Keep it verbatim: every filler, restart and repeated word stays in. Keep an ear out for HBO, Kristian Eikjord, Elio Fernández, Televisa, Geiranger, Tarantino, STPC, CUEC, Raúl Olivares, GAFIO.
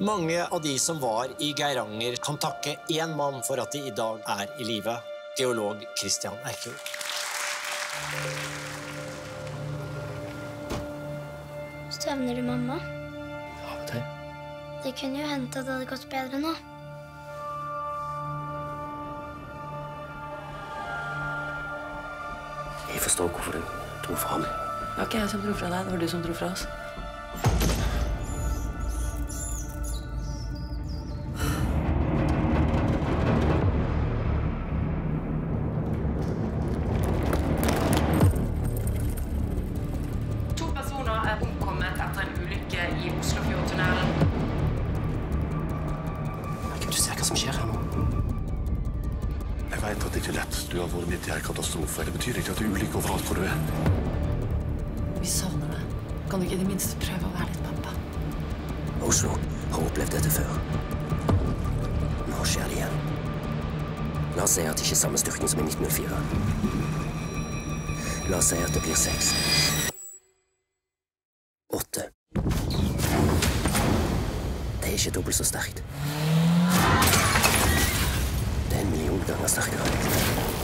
Mange av de som var i Geiranger kan takke en mann for at de i dag er i live. Geolog Kristian Eikjord. Savner du mamma? Av og til. Det kunne jo hende at det hadde gått bedre nå. Jeg forstår hvorfor du dro fra meg. Det var ikke jeg som dro fra deg, det var du som dro fra oss. Jeg vet at det ikke er lett. Du har vært midt i en katastrofe. Det betyr ikke at du er ulik overalt hvor du er. Vi savner deg. Kan du ikke i det minste prøve å være litt pappa? Oslo har opplevd dette før. Nå skjer det igjen. La oss si at det ikke er samme styrken som i nitten null fire. La oss si at det blir seks. Åtte. Det er ikke dobbelt så sterkt. Millionen ganger sterkere.